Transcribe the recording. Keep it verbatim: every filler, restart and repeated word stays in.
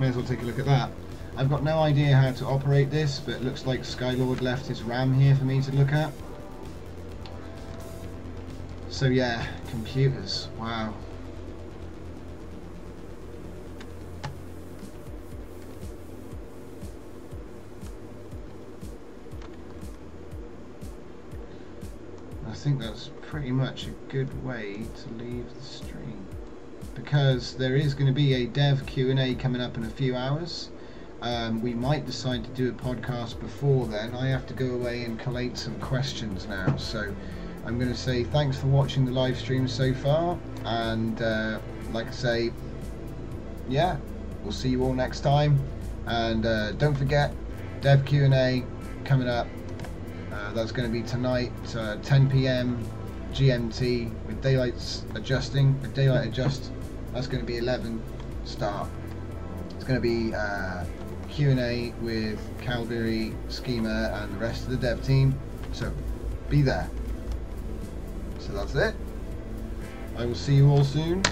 may as well take a look at that. I've got no idea how to operate this, but it looks like Skylord left his RAM here for me to look at. So yeah, computers, wow. I think that's pretty much a good way to leave the stream, because there is going to be a dev Q and A coming up in a few hours. Um, we might decide to do a podcast before then. I have to go away and collate some questions now, so I'm going to say thanks for watching the live stream so far, and uh, like I say, yeah, we'll see you all next time, and uh, don't forget dev Q and A coming up. Uh, that's going to be tonight, uh, ten p m G M T, with daylights adjusting, with daylight adjust. That's going to be eleven start. It's going to be uh, Q and A with Calvary Schema and the rest of the dev team. So be there. So that's it. I will see you all soon.